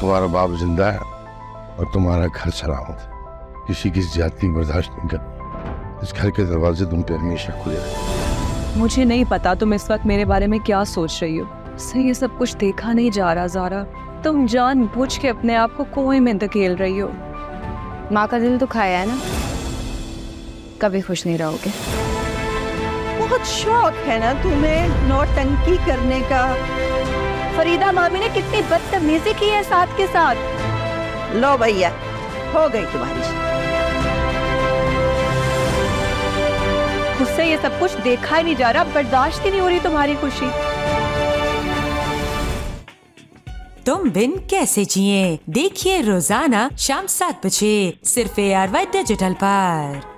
तुम्हारा बाप जिंदा है और तुम्हारा घर सलामत है। किसी की ज्यादती बर्दाश्त नहीं कर। इस घर के दरवाजे तुम पे हमेशा खुले रहे। मुझे नहीं पता तुम इस वक्त मेरे बारे में क्या सोच रही हो। सही ये सब कुछ देखा नहीं जा रहा ज़ारा। तुम जानबूझ के अपने आप को कुएं में धकेल रही हो। माँ का दिल तो खाया है ना, कभी खुश नहीं रहोगे। बहुत शौक है ना तुम्हें नौटंकी करने का। फरीदा मामी ने कितनी बदतमीजी की है साथ के साथ। लो भैया, हो गई तुम्हारी। मुझसे ये सब कुछ देखा ही नहीं जा रहा, बर्दाश्त ही नहीं हो रही तुम्हारी खुशी। तुम बिन कैसे जिए देखिए रोजाना शाम 7 बजे सिर्फ ARY डिजिटल पर।